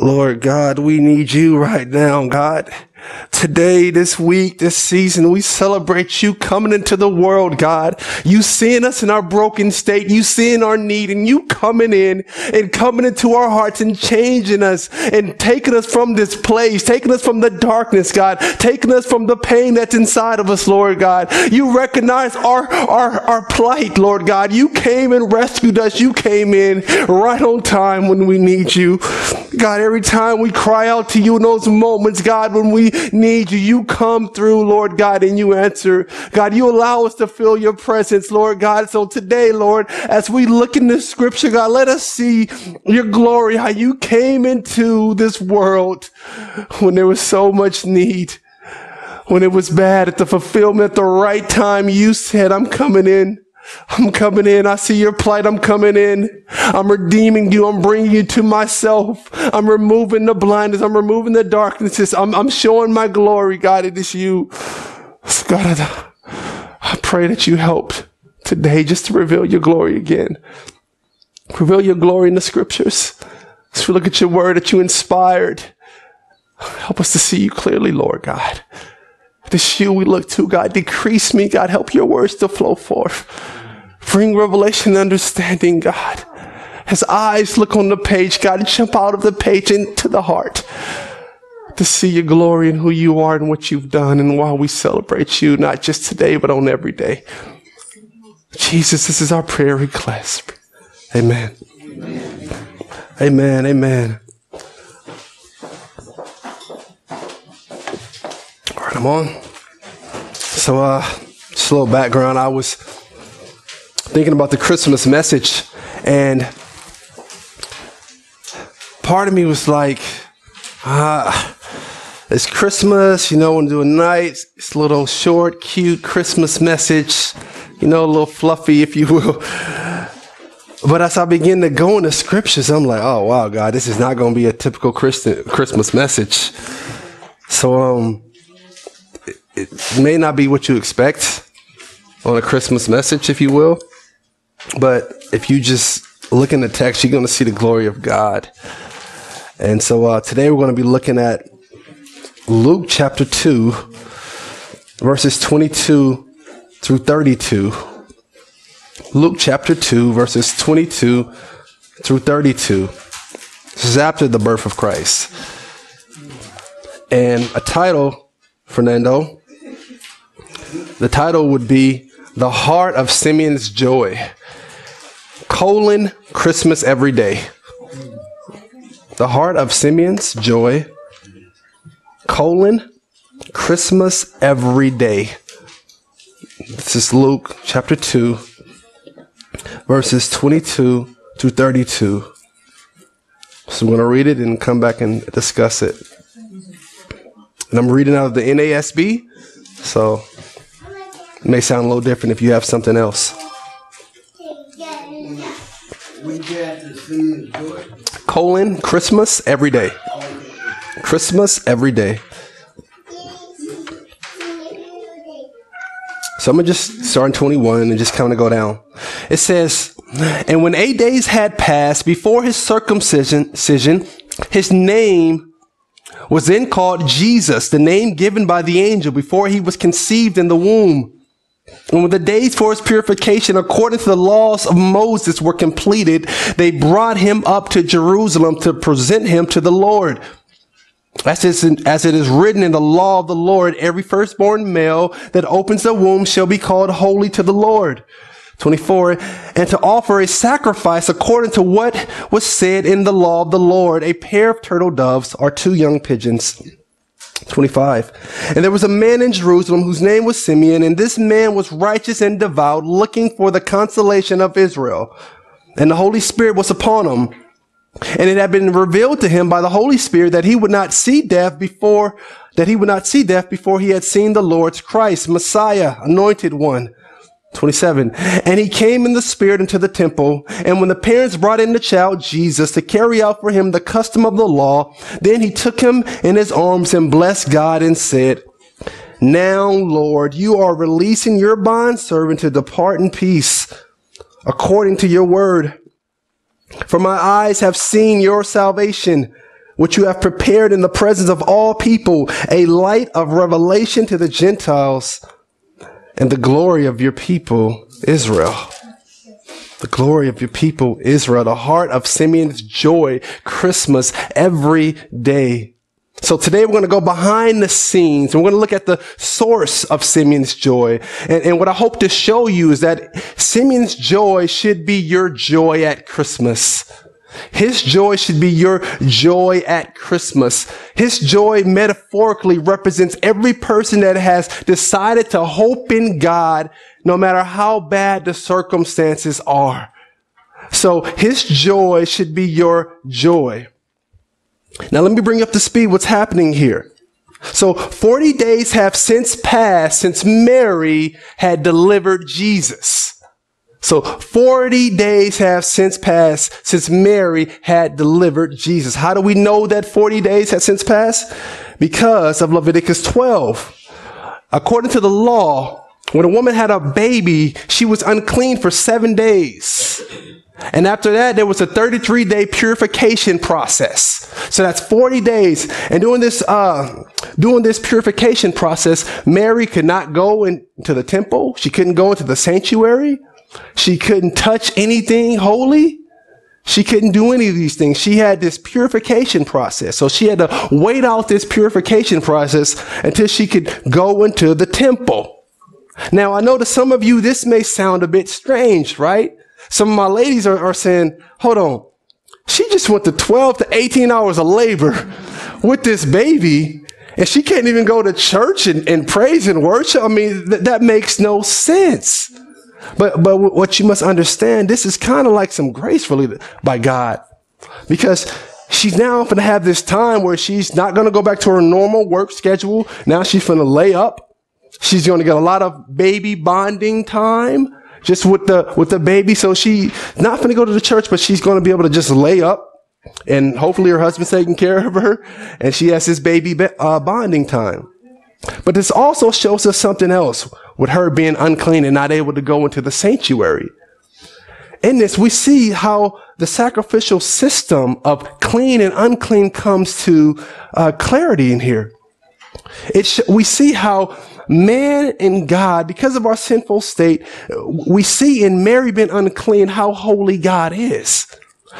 Lord God, we need you right now, God. Today, this week, this season, we celebrate you coming into the world, God. You seeing us in our broken state, you seeing our need, and you coming in and coming into our hearts and changing us and taking us from this place, taking us from the darkness, God, taking us from the pain that's inside of us, Lord God. You recognize our plight, Lord God. You came and rescued us. You came in right on time when we need you. God, every time we cry out to you in those moments, God, when we need you, you come through, Lord God, and you answer. God, you allow us to feel your presence, Lord God. So today, Lord, as we look in this scripture, God, let us see your glory, how you came into this world when there was so much need, when it was bad, at the fulfillment at the right time. You said, I'm coming in. I'm coming in. I see your plight. I'm coming in. I'm redeeming you. I'm bringing you to myself. I'm removing the blindness. I'm removing the darknesses. I'm showing my glory, God. It is you. God, I pray that you help today just to reveal your glory again. Reveal your glory in the scriptures. As we look at your word that you inspired, help us to see you clearly, Lord God. This you we look to, God. Decrease me, God. Help your words to flow forth. Bring revelation and understanding, God. As eyes look on the page, God, jump out of the page into the heart to see your glory and who you are and what you've done and why we celebrate you, not just today, but on every day. Jesus, this is our prayer request. Amen. Amen. Amen. Amen. Come on. So, just a little background. I was thinking about the Christmas message, and part of me was like, it's Christmas, you know, and do a nice, it's a little short, cute Christmas message, you know, a little fluffy, if you will. But as I begin to go in the scriptures, I'm like, oh, wow, God, this is not going to be a typical Christmas message. So, it may not be what you expect on a Christmas message, if you will, but if you just look in the text, you're going to see the glory of God. And so today we're going to be looking at Luke chapter 2, verses 22 through 32. Luke chapter 2, verses 22 through 32. This is after the birth of Christ. And a title, Fernando, the title would be The Heart of Simeon's Joy, Christmas Every Day. The Heart of Simeon's Joy, Christmas Every Day. This is Luke chapter 2, verses 22 to 32. So I'm going to read it and come back and discuss it. And I'm reading out of the NASB, so it may sound a little different if you have something else. Christmas every day. Christmas every day. So I'm going to just start in 21 and just kind of go down. It says, and when 8 days had passed before his circumcision, his name was then called Jesus, the name given by the angel before he was conceived in the womb. And when the days for his purification, according to the laws of Moses, were completed, they brought him up to Jerusalem to present him to the Lord. As it is written in the law of the Lord, every firstborn male that opens the womb shall be called holy to the Lord. 24, and to offer a sacrifice according to what was said in the law of the Lord, a pair of turtle doves or two young pigeons. 25, and there was a man in Jerusalem whose name was Simeon, and this man was righteous and devout, looking for the consolation of Israel. And the Holy Spirit was upon him, and it had been revealed to him by the Holy Spirit that he would not see death before he had seen the Lord's Christ, Messiah, anointed one. 27, and he came in the spirit into the temple, and when the parents brought in the child Jesus to carry out for him the custom of the law, then he took him in his arms and blessed God and said, now, Lord, you are releasing your bondservant to depart in peace, according to your word. For my eyes have seen your salvation, which you have prepared in the presence of all people, a light of revelation to the Gentiles and the glory of your people, Israel. The glory of your people, Israel. The heart of Simeon's joy, Christmas every day. So today we're going to go behind the scenes and we're going to look at the source of Simeon's joy. And what I hope to show you is that Simeon's joy should be your joy at Christmas. His joy should be your joy at Christmas. His joy metaphorically represents every person that has decided to hope in God no matter how bad the circumstances are. So his joy should be your joy. Now let me bring up to speed what's happening here. So 40 days have since passed since Mary had delivered Jesus. So 40 days have since passed since Mary had delivered Jesus. How do we know that 40 days have since passed? Because of Leviticus 12. According to the law, when a woman had a baby, she was unclean for 7 days. And after that, there was a 33-day purification process. So that's 40 days. And during this purification process, Mary could not go into the temple. She couldn't go into the sanctuary. She couldn't touch anything holy. She couldn't do any of these things. She had this purification process. So she had to wait out this purification process until she could go into the temple. Now, I know to some of you, this may sound a bit strange, right? Some of my ladies are saying, hold on, she just went to 12 to 18 hours of labor with this baby, and she can't even go to church and praise and worship. I mean, that makes no sense. But what you must understand, this is kind of like some grace really by God, because she's now going to have this time where she's not going to go back to her normal work schedule. Now she's going to lay up. She's going to get a lot of baby bonding time just with the baby. So she's not going to go to the church, but she's going to be able to just lay up, and hopefully her husband's taking care of her, and she has this baby bonding time. But this also shows us something else with her being unclean and not able to go into the sanctuary. In this, we see how the sacrificial system of clean and unclean comes to clarity in here. We see how man and God, because of our sinful state, we see in Mary being unclean how holy God is.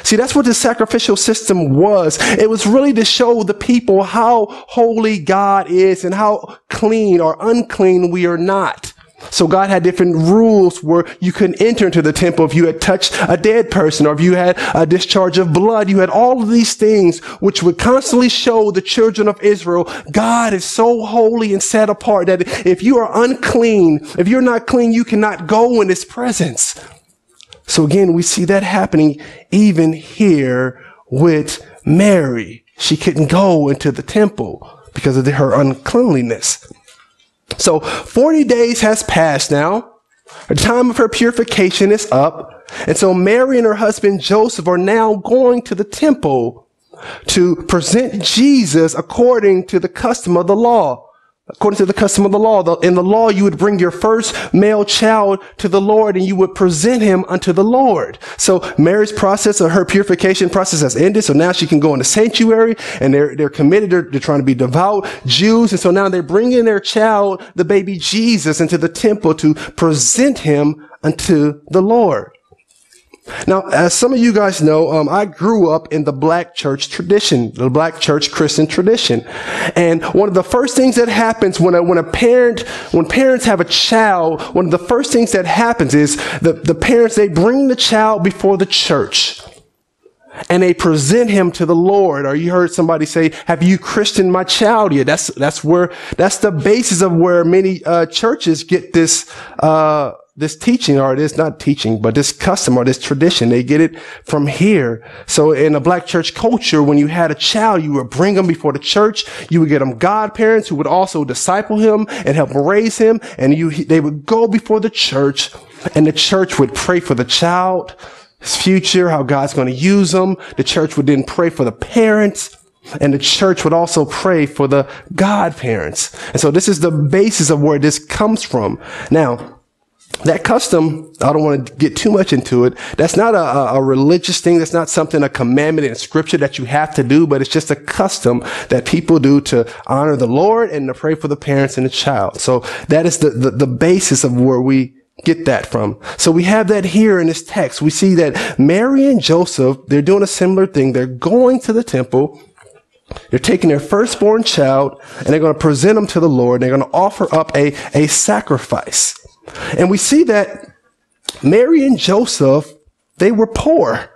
See, that's what the sacrificial system was. It was really to show the people how holy God is and how clean or unclean we are not. So God had different rules where you couldn't enter into the temple if you had touched a dead person or if you had a discharge of blood. You had all of these things which would constantly show the children of Israel, God is so holy and set apart that if you are unclean, if you're not clean, you cannot go in his presence. So again, we see that happening even here with Mary. She couldn't go into the temple because of her uncleanliness. So 40 days has passed now. Her time of her purification is up. And so Mary and her husband Joseph are now going to the temple to present Jesus according to the custom of the law. According to the custom of the law, in the law, you would bring your first male child to the Lord and you would present him unto the Lord. So Mary's process or her purification process has ended. So now she can go in the sanctuary and they're committed. They're trying to be devout Jews. And so now they're bringing their child, the baby Jesus, into the temple to present him unto the Lord. Now, as some of you guys know, I grew up in the black church tradition, the black church Christian tradition. And one of the first things that happens when parents have a child, one of the first things that happens is the parents, they bring the child before the church and they present him to the Lord. Or you heard somebody say, have you christened my child yet? That's the basis of where many churches get this teaching, or it is not teaching, but this custom or this tradition. They get it from here. So in a black church culture, when you had a child, you would bring them before the church. You would get them godparents who would also disciple him and help raise him. And they would go before the church, and the church would pray for the child, his future, how God's going to use him. The church would then pray for the parents. And the church would also pray for the godparents. And so this is the basis of where this comes from. Now, That custom, I don't want to get too much into it. That's not a religious thing. That's not something, a commandment in scripture that you have to do, but it's just a custom that people do to honor the Lord and to pray for the parents and the child. So that is the basis of where we get that from. So we have that here in this text. We see that Mary and Joseph, they're doing a similar thing. They're going to the temple. They're taking their firstborn child and they're going to present them to the Lord. They're going to offer up a sacrifice. And we see that Mary and Joseph, they were poor.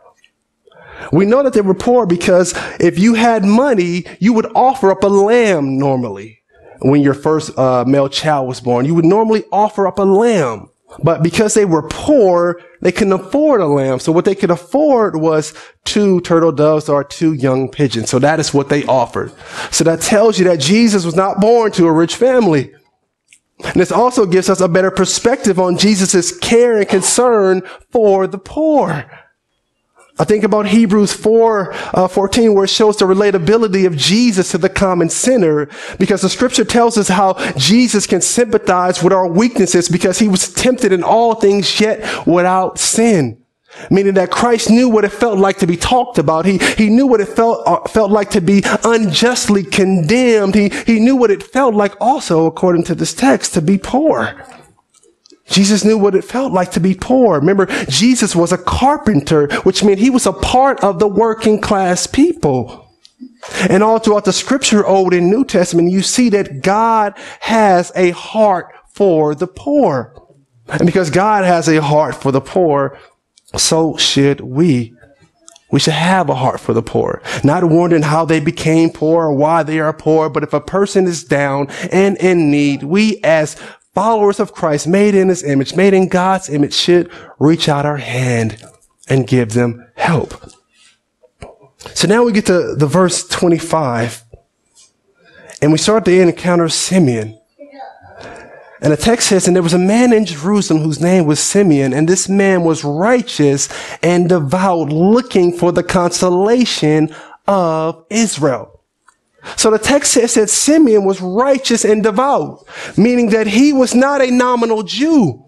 We know that they were poor because if you had money, you would offer up a lamb normally. When your first male child was born, you would normally offer up a lamb. But because they were poor, they couldn't afford a lamb. So what they could afford was 2 turtle doves or 2 young pigeons. So that is what they offered. So that tells you that Jesus was not born to a rich family. And this also gives us a better perspective on Jesus's care and concern for the poor. I think about Hebrews 4:14, where it shows the relatability of Jesus to the common sinner, because the scripture tells us how Jesus can sympathize with our weaknesses because he was tempted in all things yet without sin. Meaning that Christ knew what it felt like to be talked about. He knew what it felt like to be unjustly condemned. He knew what it felt like also, according to this text, to be poor. Jesus knew what it felt like to be poor. Remember, Jesus was a carpenter, which meant he was a part of the working class people. And all throughout the scripture, Old and New Testament, you see that God has a heart for the poor. And because God has a heart for the poor, so should we. We should have a heart for the poor, not wondering how they became poor or why they are poor. But if a person is down and in need, we as followers of Christ, made in his image, made in God's image, should reach out our hand and give them help. So now we get to the verse 25, and we start the encounter of Simeon. And the text says, and there was a man in Jerusalem whose name was Simeon, and this man was righteous and devout, looking for the consolation of Israel. So the text says that Simeon was righteous and devout, meaning that he was not a nominal Jew,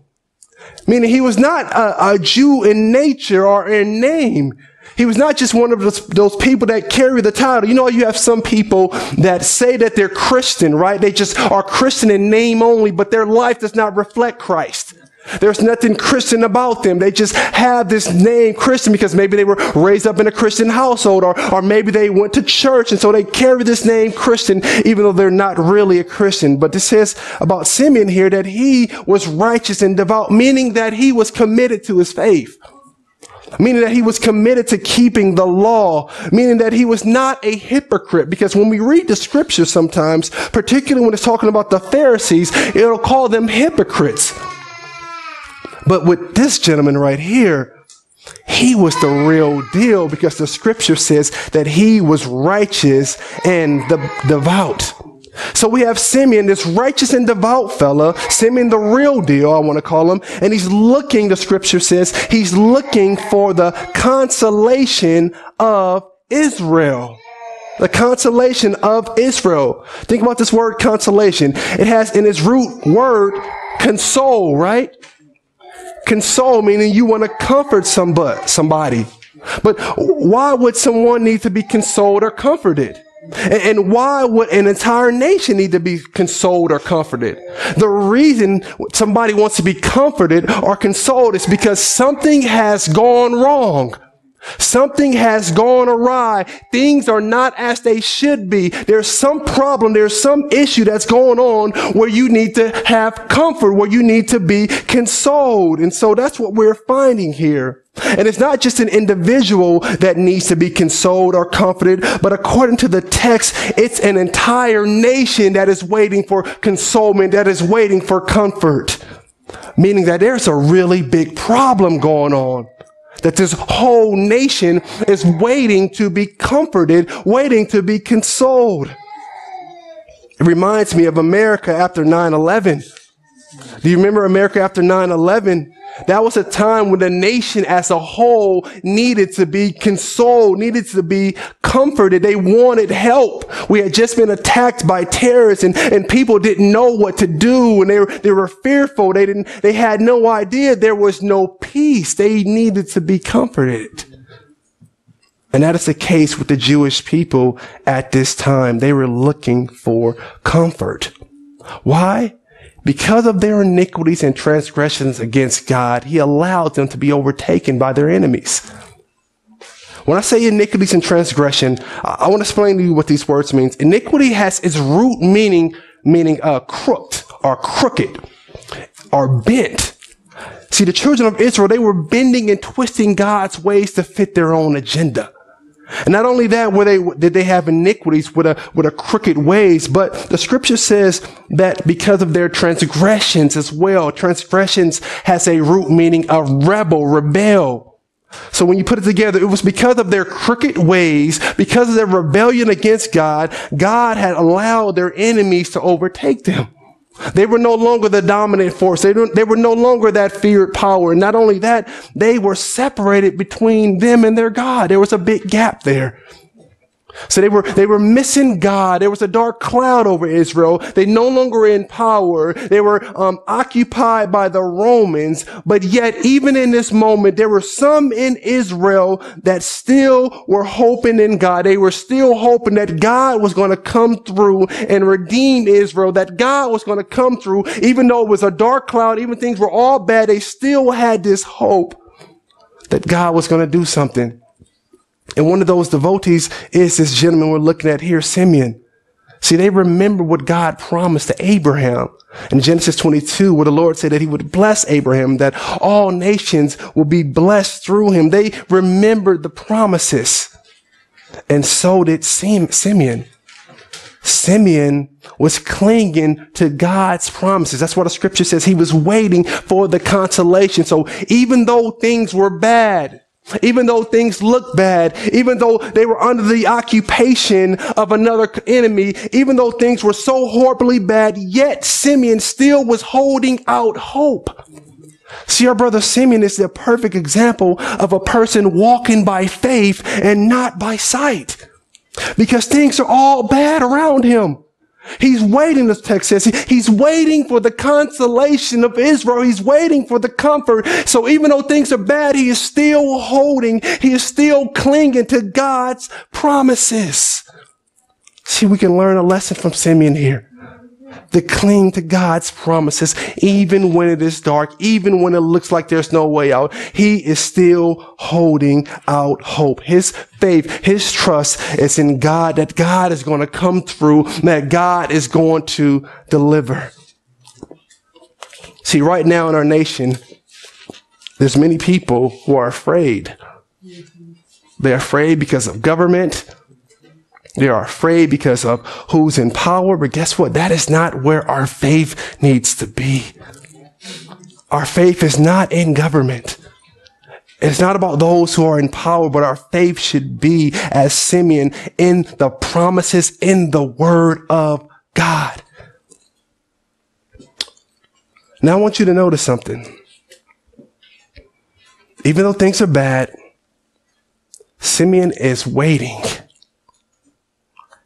meaning he was not a Jew in nature or in name. He was not just one of those people that carry the title. You know, you have some people that say that they're Christian, right? They just are Christian in name only, but their life does not reflect Christ. There's nothing Christian about them. They just have this name Christian because maybe they were raised up in a Christian household, or maybe they went to church, and so they carry this name Christian even though they're not really a Christian. But this says about Simeon here that he was righteous and devout, meaning that he was committed to his faith, meaning that he was committed to keeping the law, meaning that he was not a hypocrite. Because when we read the scripture sometimes, particularly when it's talking about the Pharisees, it'll call them hypocrites. But with this gentleman right here, he was the real deal, because the scripture says that he was righteous and devout. So we have Simeon, this righteous and devout fella, Simeon the real deal, I want to call him, and he's looking, the scripture says, he's looking for the consolation of Israel. The consolation of Israel. Think about this word consolation. It has in its root word console, right? Console, meaning you want to comfort somebody. But why would someone need to be consoled or comforted? And why would an entire nation need to be consoled or comforted? The reason somebody wants to be comforted or consoled is because something has gone wrong. Something has gone awry. Things are not as they should be. There's some problem. There's some issue that's going on where you need to have comfort, where you need to be consoled. And so that's what we're finding here. And it's not just an individual that needs to be consoled or comforted, but according to the text, it's an entire nation that is waiting for consolement, that is waiting for comfort. Meaning that there's a really big problem going on. That this whole nation is waiting to be comforted, waiting to be consoled. It reminds me of America after 9/11. Do you remember America after 9/11? That was a time when the nation as a whole needed to be consoled, needed to be comforted. They wanted help. We had just been attacked by terrorists, and people didn't know what to do, and they were fearful. They had no idea. There was no peace. They needed to be comforted. And that is the case with the Jewish people at this time. They were looking for comfort. Why? Because of their iniquities and transgressions against God, he allowed them to be overtaken by their enemies. When I say iniquities and transgression, I want to explain to you what these words mean. Iniquity has its root meaning crooked or crooked or bent. See, the children of Israel, they were bending and twisting God's ways to fit their own agenda. And not only that, did they have iniquities with a crooked ways, but the scripture says that because of their transgressions as well. Transgressions has a root meaning of rebel, rebel. So when you put it together, it was because of their crooked ways, because of their rebellion against God, God had allowed their enemies to overtake them. They were no longer the dominant force. They were no longer that feared power. And not only that, they were separated between them and their God. There was a big gap there. So they were missing God. There was a dark cloud over Israel. They no longer in power. They were occupied by the Romans. But yet, even in this moment, there were some in Israel that still were hoping in God. They were still hoping that God was going to come through and redeem Israel, that God was going to come through. Even though it was a dark cloud, even things were all bad, they still had this hope that God was going to do something. And one of those devotees is this gentleman we're looking at here, Simeon. See, they remember what God promised to Abraham in Genesis 22, where the Lord said that he would bless Abraham, that all nations will be blessed through him. They remembered the promises. And so did Simeon. Simeon was clinging to God's promises. That's why the scripture says he was waiting for the consolation. So even though things were bad, even though things looked bad, even though they were under the occupation of another enemy, even though things were so horribly bad, yet Simeon still was holding out hope. See, our brother Simeon is the perfect example of a person walking by faith and not by sight, because things are all bad around him. He's waiting, this text says. He's waiting for the consolation of Israel. He's waiting for the comfort. So even though things are bad, he is still holding. He is still clinging to God's promises. See, we can learn a lesson from Simeon here. To cling to God's promises, even when it is dark, even when it looks like there's no way out. He is still holding out hope. His faith, his trust is in God, that God is going to come through, that God is going to deliver. See, right now in our nation, there's many people who are afraid. They're afraid because of government. They are afraid because of who's in power. But guess what? That is not where our faith needs to be. Our faith is not in government. It's not about those who are in power, but our faith should be, as Simeon, in the promises, in the word of God. Now I want you to notice something. Even though things are bad, Simeon is waiting.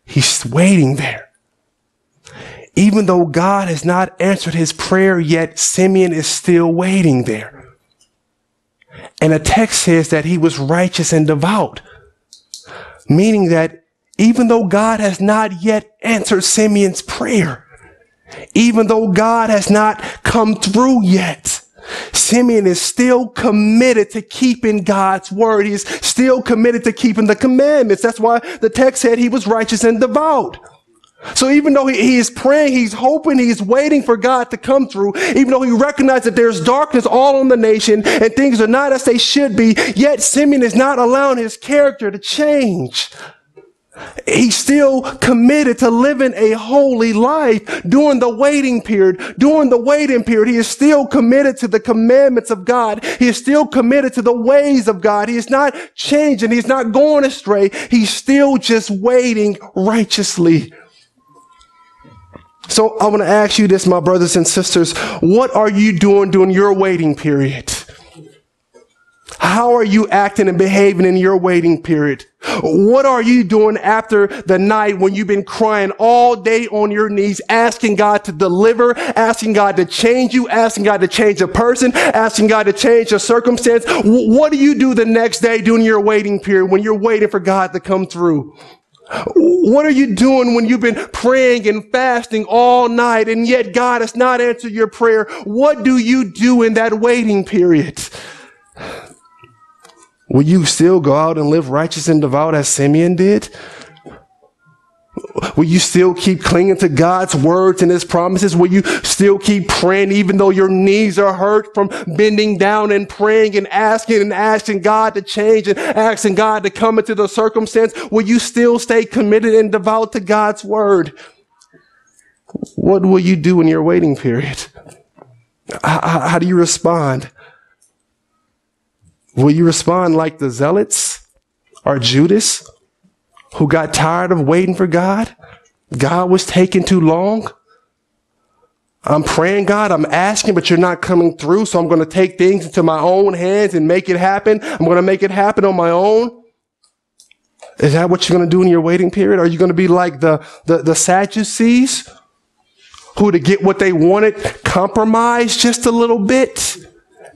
He's waiting there. Even though God has not answered his prayer yet, Simeon is still waiting there. And the text says that he was righteous and devout, meaning that even though God has not yet answered Simeon's prayer, even though God has not come through yet, Simeon is still committed to keeping God's word. He is still committed to keeping the commandments. That's why the text said he was righteous and devout. So even though he is praying, he's hoping, he's waiting for God to come through, even though he recognizes that there's darkness all on the nation and things are not as they should be, yet Simeon is not allowing his character to change. He's still committed to living a holy life during the waiting period. During the waiting period, he is still committed to the commandments of God. He is still committed to the ways of God. He is not changing. He's not going astray. He's still just waiting righteously. So I want to ask you this, my brothers and sisters, what are you doing during your waiting period? How are you acting and behaving in your waiting period? What are you doing after the night when you've been crying all day on your knees, asking God to deliver, asking God to change you, asking God to change a person, asking God to change a circumstance? What do you do the next day during your waiting period when you're waiting for God to come through? What are you doing when you've been praying and fasting all night and yet God has not answered your prayer? What do you do in that waiting period? Will you still go out and live righteous and devout as Simeon did? Will you still keep clinging to God's words and his promises? Will you still keep praying even though your knees are hurt from bending down and praying and asking God to change and asking God to come into the circumstance? Will you still stay committed and devout to God's word? What will you do in your waiting period? How do you respond? Will you respond like the Zealots or Judas, who got tired of waiting for God? God was taking too long. I'm praying, God, I'm asking, but you're not coming through, so I'm going to take things into my own hands and make it happen. I'm going to make it happen on my own. Is that what you're going to do in your waiting period? Are you going to be like the Sadducees, who, to get what they wanted, compromised just a little bit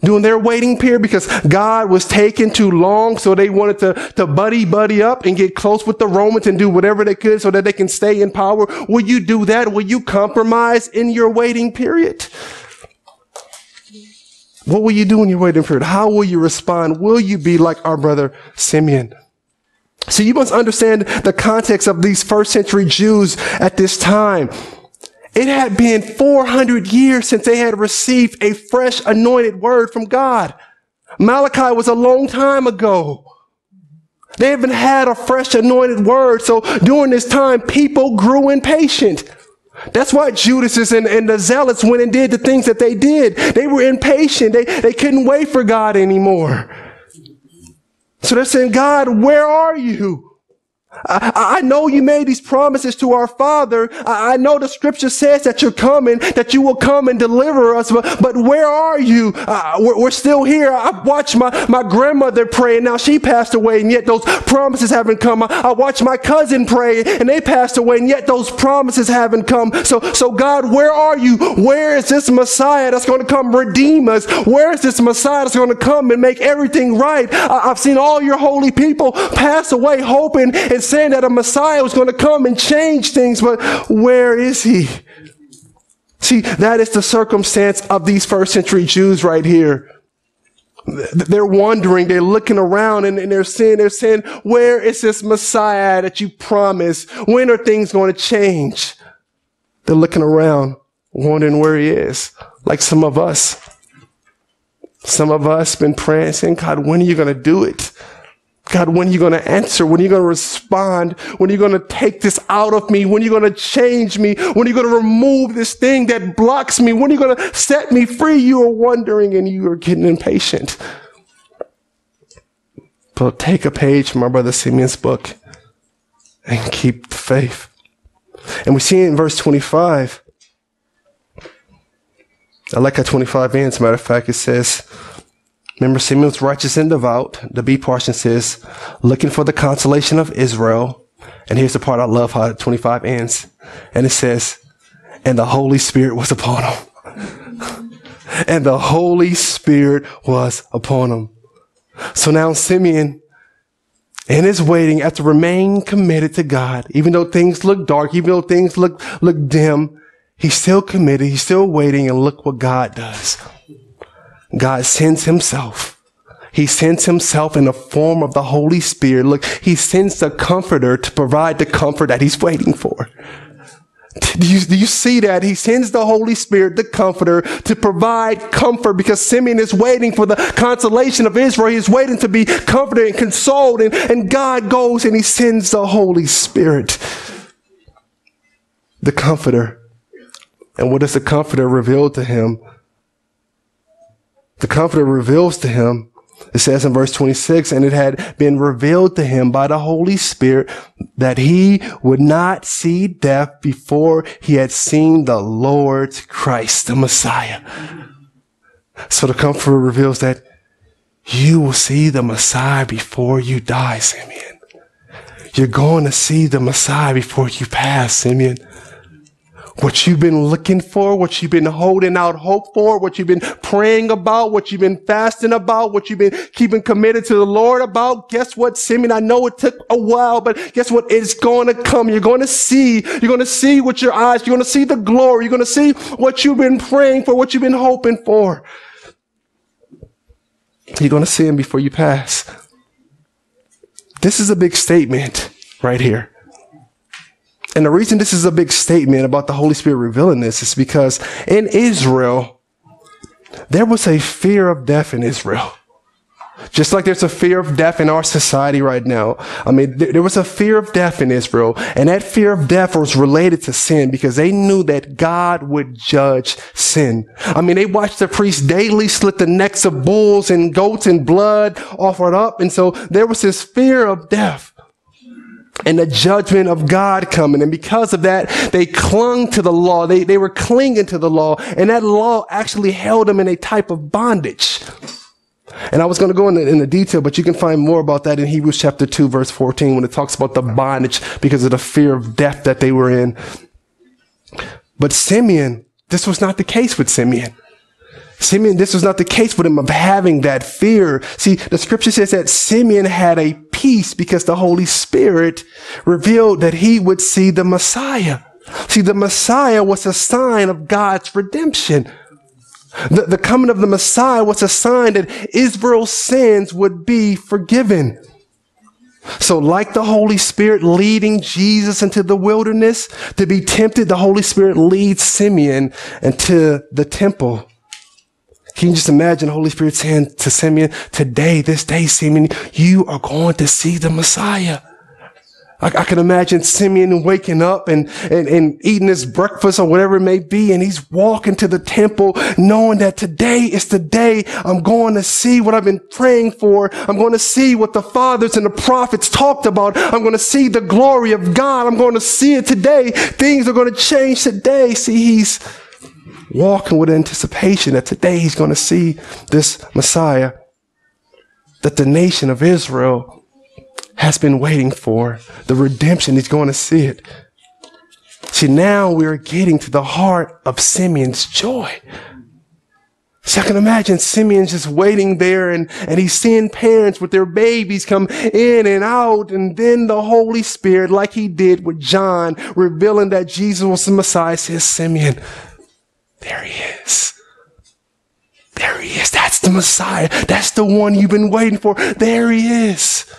during their waiting period because God was taking too long, so they wanted to buddy up and get close with the Romans and do whatever they could so that they can stay in power? Will you do that? Will you compromise in your waiting period? What will you do in your waiting period? How will you respond? Will you be like our brother Simeon? So you must understand the context of these first century Jews at this time. It had been 400 years since they had received a fresh anointed word from God. Malachi was a long time ago. They haven't had a fresh anointed word. So during this time, people grew impatient. That's why Judas and the Zealots went and did the things that they did. They were impatient. They couldn't wait for God anymore. So they're saying, God, where are you? I know you made these promises to our father. I know the scripture says that you're coming, that you will come and deliver us, but where are you? We're still here. I watched my grandmother pray, and now she passed away, and yet those promises haven't come. I watched my cousin pray, and they passed away, and yet those promises haven't come. So God, where are you? Where is this Messiah that's going to come redeem us? Where is this Messiah that's going to come and make everything right? I've seen all your holy people pass away hoping and saying that a Messiah was going to come and change things, but where is he? See, that is the circumstance of these first century Jews right here. They're wondering, they're looking around, and they're saying, where is this Messiah that you promised? When are things going to change? They're looking around, wondering where he is, like some of us. Some of us been praying, saying, God, when are you going to do it? God, when are you going to answer? When are you going to respond? When are you going to take this out of me? When are you going to change me? When are you going to remove this thing that blocks me? When are you going to set me free? You are wondering and you are getting impatient. But take a page from my brother Simeon's book and keep the faith. And we see in verse 25. I like how 25 ends. As a matter of fact, it says, remember, Simeon was righteous and devout. The B portion says, looking for the consolation of Israel. And here's the part I love, how 25 ends. And it says, and the Holy Spirit was upon him. And the Holy Spirit was upon him. So now Simeon, in his waiting, has to remain committed to God. Even though things look dark, even though things look dim, he's still committed. He's still waiting. And look what God does. God sends himself. He sends himself in the form of the Holy Spirit. Look, he sends the comforter to provide the comfort that he's waiting for. Do you see that? He sends the Holy Spirit, the comforter, to provide comfort because Simeon is waiting for the consolation of Israel. He's waiting to be comforted and consoled. And God goes and he sends the Holy Spirit, the comforter. And what does the comforter reveal to him? The comforter reveals to him It says in verse 26, and it had been revealed to him by the Holy Spirit that he would not see death before he had seen the Lord Christ, the Messiah. So the Comforter reveals that you will see the Messiah before you die, Simeon. You're going to see the Messiah before you pass, Simeon. What you've been looking for, what you've been holding out hope for, what you've been praying about, what you've been fasting about, what you've been keeping committed to the Lord about, guess what, Simeon? I know it took a while, but guess what? It's going to come. You're going to see with your eyes. You're going to see the glory. You're going to see what you've been praying for, what you've been hoping for. You're going to see him before you pass. This is a big statement right here. And the reason this is a big statement about the Holy Spirit revealing this is because in Israel, there was a fear of death in Israel. Just like there's a fear of death in our society right now. I mean, there was a fear of death in Israel. And that fear of death was related to sin because they knew that God would judge sin. I mean, they watched the priests daily slit the necks of bulls and goats and blood offered up. And so there was this fear of death and the judgment of God coming. And because of that, they clung to the law. They were clinging to the law. And that law actually held them in a type of bondage. And I was going to go into detail, but you can find more about that in Hebrews chapter 2, verse 14, when it talks about the bondage because of the fear of death that they were in. But Simeon, this was not the case with Simeon. Simeon, this was not the case with him of having that fear. See, the scripture says that Simeon had a peace because the Holy Spirit revealed that he would see the Messiah. See, the Messiah was a sign of God's redemption. The coming of the Messiah was a sign that Israel's sins would be forgiven. So like the Holy Spirit leading Jesus into the wilderness to be tempted, the Holy Spirit leads Simeon into the temple. Can you just imagine the Holy Spirit saying to Simeon, today, this day, Simeon, you are going to see the Messiah. I can imagine Simeon waking up and eating his breakfast or whatever it may be, and he's walking to the temple knowing that today is the day I'm going to see what I've been praying for. I'm going to see what the fathers and the prophets talked about. I'm going to see the glory of God. I'm going to see it today. Things are going to change today. See, he's walking with anticipation that today he's going to see this Messiah that the nation of Israel has been waiting for. The redemption, he's going to see it. See, now we're getting to the heart of Simeon's joy. So I can imagine Simeon just waiting there and he's seeing parents with their babies come in and out. And then the Holy Spirit, like he did with John, revealing that Jesus was the Messiah, says, Simeon, there he is. There he is. That's the Messiah. That's the one you've been waiting for. There he is.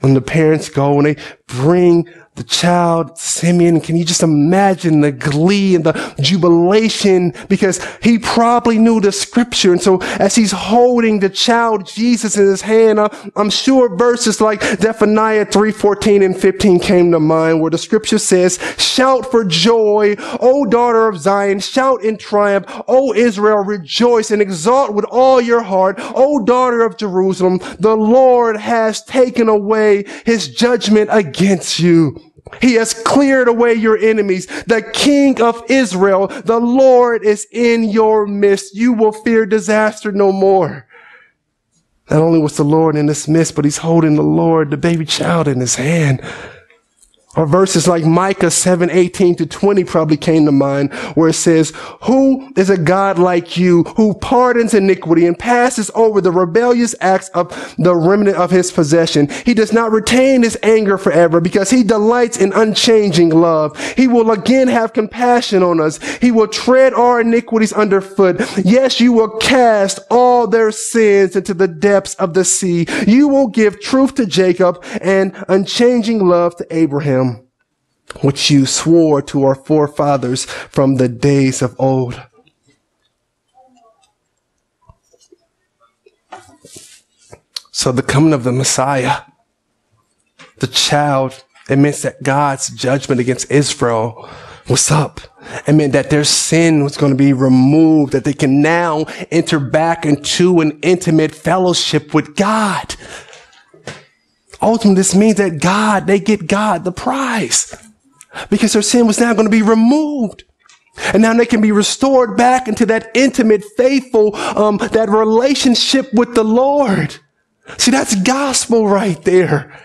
When the parents go and they bring the child, Simeon, can you just imagine the glee and the jubilation? Because he probably knew the scripture. And so as he's holding the child Jesus in his hand, I'm sure verses like Zephaniah 3:14 and 15 came to mind where the scripture says, shout for joy, O daughter of Zion, shout in triumph. O Israel, rejoice and exalt with all your heart. O daughter of Jerusalem, the Lord has taken away his judgment against you. He has cleared away your enemies. The King of Israel, the Lord is in your midst. You will fear disaster no more. Not only was the Lord in this midst, but he's holding the Lord, the baby child, in his hand. Or verses like Micah 7:18 to 20 probably came to mind where it says, who is a God like you who pardons iniquity and passes over the rebellious acts of the remnant of his possession? He does not retain his anger forever because he delights in unchanging love. He will again have compassion on us. He will tread our iniquities underfoot. Yes, you will cast all their sins into the depths of the sea. You will give truth to Jacob and unchanging love to Abraham, which you swore to our forefathers from the days of old. So the coming of the Messiah, the child, it means that God's judgment against Israel what's up? Amen. That their sin was going to be removed, that they can now enter back into an intimate fellowship with God. Ultimately, this means that God, they get God the prize because their sin was now going to be removed. And now they can be restored back into that intimate, faithful, that relationship with the Lord. See, that's gospel right there.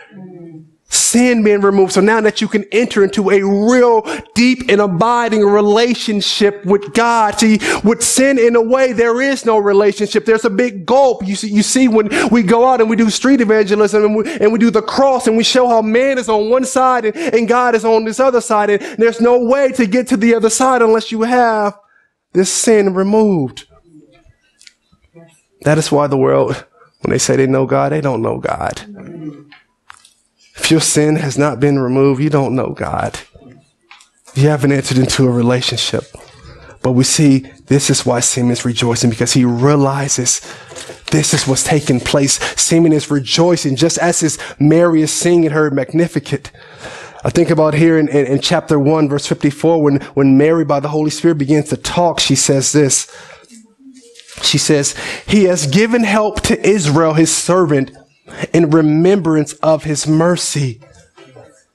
Sin being removed. So now that you can enter into a real, deep, and abiding relationship with God. See, with sin in a way, there is no relationship. There's a big gulp. You see, when we go out and we do street evangelism and we do the cross and we show how man is on one side and God is on this other side. And there's no way to get to the other side unless you have this sin removed. That is why the world, when they say they know God, they don't know God. If your sin has not been removed, you don't know God. You haven't entered into a relationship. But we see this is why Simeon is rejoicing, because he realizes this is what's taking place. Simeon is rejoicing just as his Mary is singing her Magnificat. I think about here in chapter 1, verse 54, when Mary by the Holy Spirit begins to talk, she says this. She says, "He has given help to Israel, his servant, in remembrance of his mercy."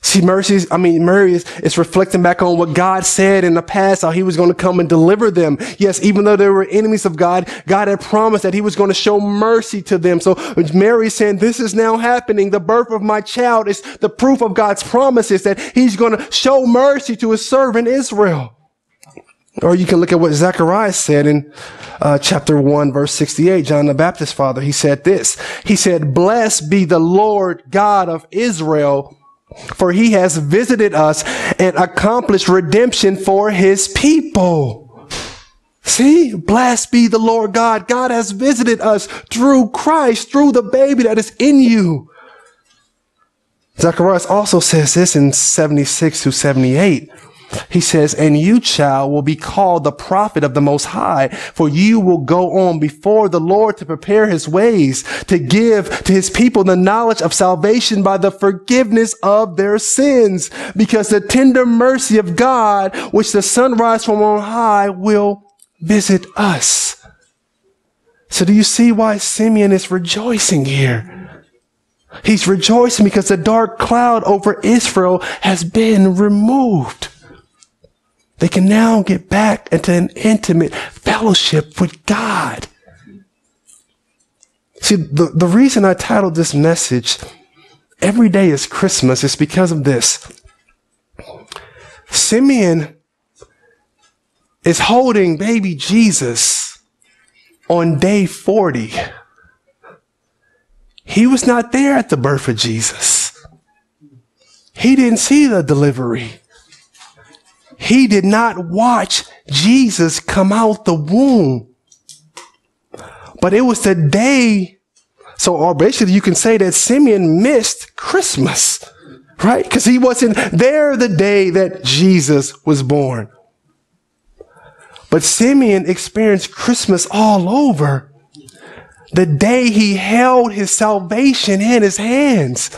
See, Mary is reflecting back on what God said in the past, how he was going to come and deliver them. Yes, even though they were enemies of God, God had promised that he was going to show mercy to them. So Mary is saying, this is now happening. The birth of my child is the proof of God's promises that he's going to show mercy to his servant Israel. Or you can look at what Zechariah said in chapter 1, verse 68, John the Baptist's father. He said this. He said, "Blessed be the Lord God of Israel, for he has visited us and accomplished redemption for his people." See, blessed be the Lord God. God has visited us through Christ, through the baby that is in you. Zechariah also says this in 76 through 78. He says, "And you, child, will be called the prophet of the Most High, for you will go on before the Lord to prepare his ways, to give to his people the knowledge of salvation by the forgiveness of their sins, because the tender mercy of God, which the sunrise from on high, will visit us." So do you see why Simeon is rejoicing here? He's rejoicing because the dark cloud over Israel has been removed. They can now get back into an intimate fellowship with God. See, the reason I titled this message, "Every Day is Christmas," is because of this. Simeon is holding baby Jesus on day 40. He was not there at the birth of Jesus. He didn't see the delivery. He did not watch Jesus come out the womb. But it was the day, so basically you can say that Simeon missed Christmas, right? Because he wasn't there the day that Jesus was born. But Simeon experienced Christmas all over the day he held his salvation in his hands.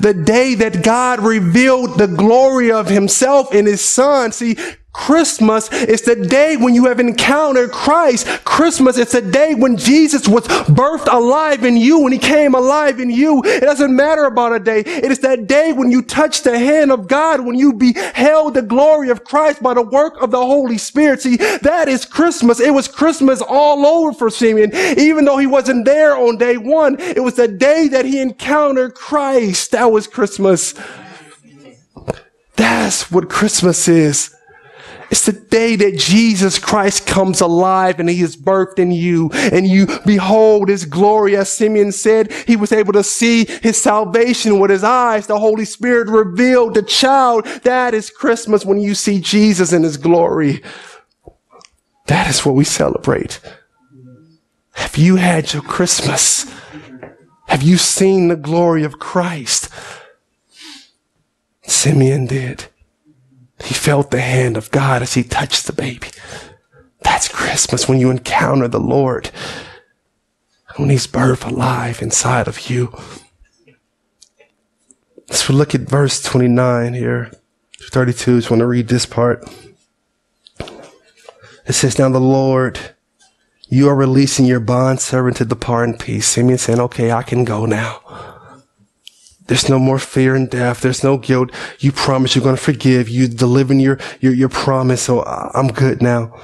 The day that God revealed the glory of himself in his son. See, Christmas is the day when you have encountered Christ. Christmas is the day when Jesus was birthed alive in you, when he came alive in you. It doesn't matter about a day. It is that day when you touch the hand of God, when you beheld the glory of Christ by the work of the Holy Spirit. See, that is Christmas. It was Christmas all over for Simeon. Even though he wasn't there on day one, it was the day that he encountered Christ. That was Christmas. That's what Christmas is. It's the day that Jesus Christ comes alive and he is birthed in you and you behold his glory. As Simeon said, he was able to see his salvation with his eyes. The Holy Spirit revealed the child. That is Christmas, when you see Jesus in his glory. That is what we celebrate. Have you had your Christmas? Have you seen the glory of Christ? Simeon did. He felt the hand of God as he touched the baby. That's Christmas, when you encounter the Lord, when he's birthed alive inside of you. Let's look at verse 29 here, 32, just want to read this part. It says, now the Lord, you are releasing your bondservant to depart in peace. Simeon saying, okay, I can go now. There's no more fear and death. There's no guilt. You promise you're going to forgive. You deliver your promise, so I'm good now.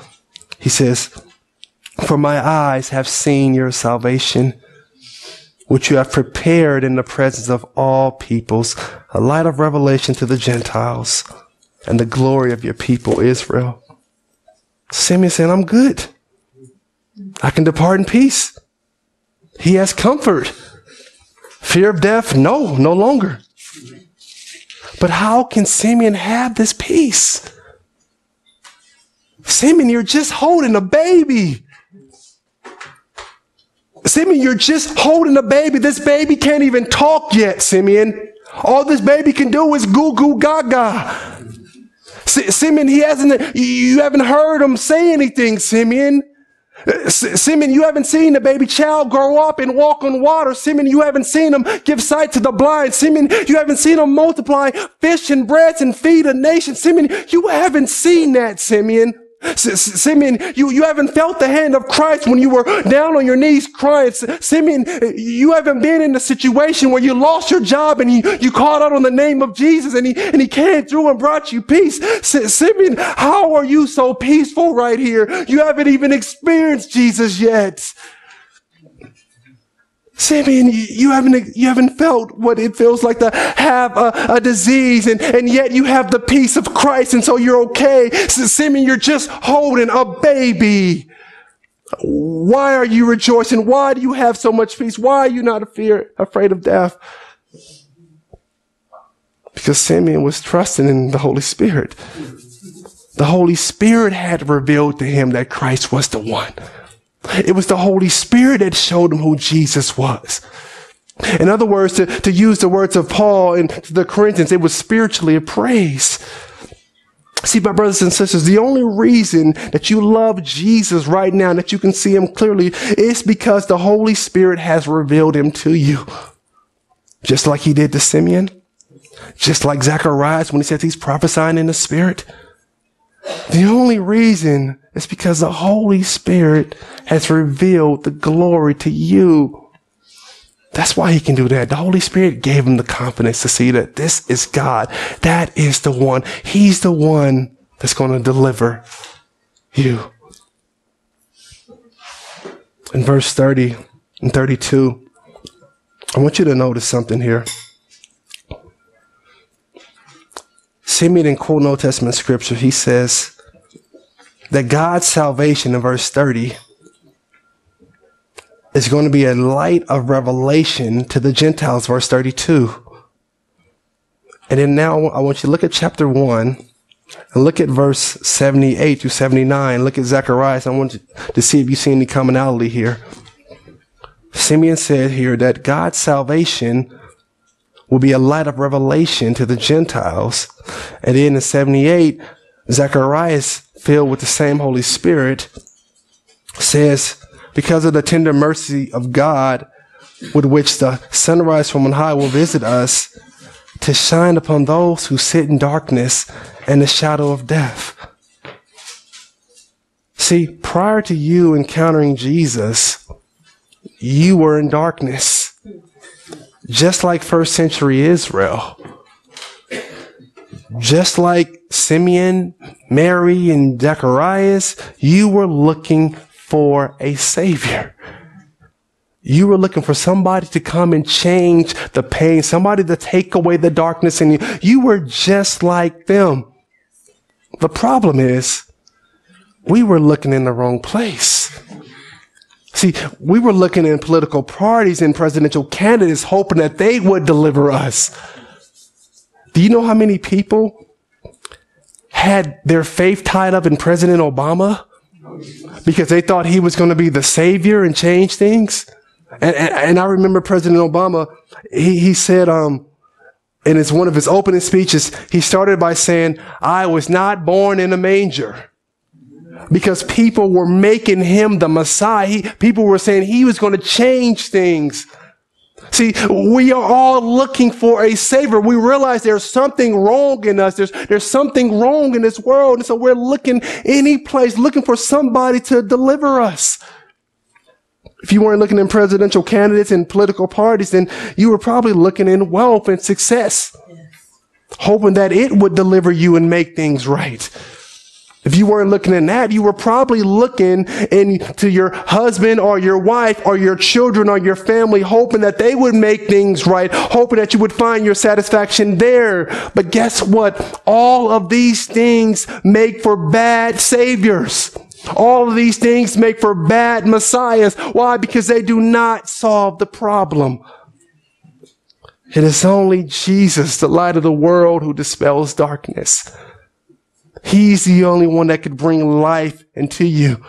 He says, for my eyes have seen your salvation, which you have prepared in the presence of all peoples, a light of revelation to the Gentiles, and the glory of your people, Israel. Simeon saying, I'm good. I can depart in peace. He has comfort. Fear of death? No, no longer. But how can Simeon have this peace? Simeon, you're just holding a baby. Simeon, you're just holding a baby. This baby can't even talk yet, Simeon. All this baby can do is goo goo gaga. Simeon, you haven't heard him say anything, Simeon. Simeon, you haven't seen the baby child grow up and walk on water. Simeon, you haven't seen him give sight to the blind. Simeon, you haven't seen him multiply fish and breads and feed a nation. Simeon, you haven't seen that, Simeon. Simeon, you haven't felt the hand of Christ when you were down on your knees crying. Simeon, you haven't been in the situation where you lost your job and you called out on the name of Jesus and he came through and brought you peace. Simeon, how are you so peaceful right here? You haven't even experienced Jesus yet. Simeon, you haven't felt what it feels like to have a disease, and yet you have the peace of Christ, and so you're okay. Simeon, you're just holding a baby. Why are you rejoicing? Why do you have so much peace? Why are you not afraid of death? Because Simeon was trusting in the Holy Spirit. The Holy Spirit had revealed to him that Christ was the one. It was the Holy Spirit that showed him who Jesus was. In other words, to use the words of Paul and to the Corinthians, it was spiritually appraised. See, my brothers and sisters, the only reason that you love Jesus right now, that you can see him clearly, is because the Holy Spirit has revealed him to you. Just like he did to Simeon. Just like Zechariah when he said he's prophesying in the Spirit. The only reason is because the Holy Spirit has revealed the glory to you. That's why he can do that. The Holy Spirit gave him the confidence to see that this is God. That is the one. He's the one that's going to deliver you. In verse 30 and 32, I want you to notice something here. Simeon, in quote Old Testament scripture, he says that God's salvation in verse 30 is going to be a light of revelation to the Gentiles, verse 32. And then now I want you to look at chapter 1 and look at verse 78 through 79. Look at Zechariah. I want you to see if you see any commonality here. Simeon said here that God's salvation will be a light of revelation to the Gentiles. And then in 78, Zecharias, filled with the same Holy Spirit, says, because of the tender mercy of God, with which the sunrise from on high will visit us, to shine upon those who sit in darkness and the shadow of death. See, prior to you encountering Jesus, you were in darkness. Just like first century Israel, just like Simeon, Mary, and Zechariah, you were looking for a Savior. You were looking for somebody to come and change the pain, somebody to take away the darkness in you. You were just like them. The problem is, we were looking in the wrong place. See, we were looking in political parties and presidential candidates hoping that they would deliver us. Do you know how many people had their faith tied up in President Obama because they thought he was going to be the savior and change things? And I remember President Obama, he said, and it's one of his opening speeches, he started by saying, I was not born in a manger. Because people were making him the Messiah. People were saying he was going to change things. See, we are all looking for a savior. We realize there's something wrong in us. There's something wrong in this world. And so we're looking any place, looking for somebody to deliver us. If you weren't looking in presidential candidates and political parties, then you were probably looking in wealth and success, hoping that it would deliver you and make things right. If you weren't looking in that, you were probably looking into your husband or your wife or your children or your family, hoping that they would make things right, hoping that you would find your satisfaction there. But guess what? All of these things make for bad saviors. All of these things make for bad messiahs. Why? Because they do not solve the problem. It is only Jesus, the light of the world, who dispels darkness. He's the only one that could bring life into you.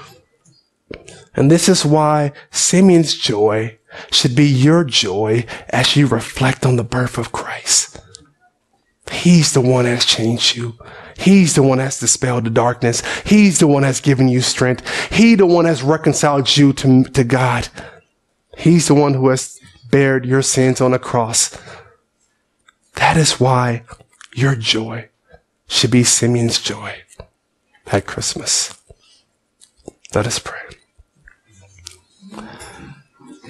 And this is why Simeon's joy should be your joy as you reflect on the birth of Christ. He's the one that's changed you. He's the one that's dispelled the darkness. He's the one that's given you strength. He's the one that's reconciled you to God. He's the one who has bared your sins on a cross. That is why your joy should be Simeon's joy at Christmas. Let us pray.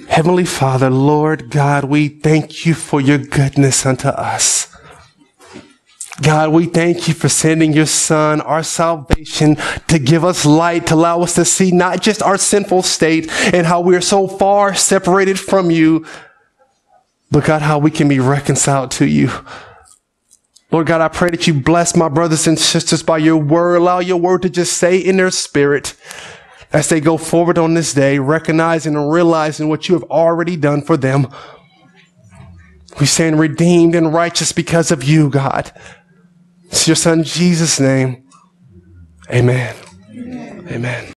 Heavenly Father, Lord God, we thank you for your goodness unto us. God, we thank you for sending your Son, our salvation, to give us light, to allow us to see not just our sinful state and how we are so far separated from you, but God, how we can be reconciled to you. Lord God, I pray that you bless my brothers and sisters by your word. Allow your word to just stay in their spirit as they go forward on this day, recognizing and realizing what you have already done for them. We stand redeemed and righteous because of you, God. It's your Son, Jesus' name. Amen. Amen. Amen.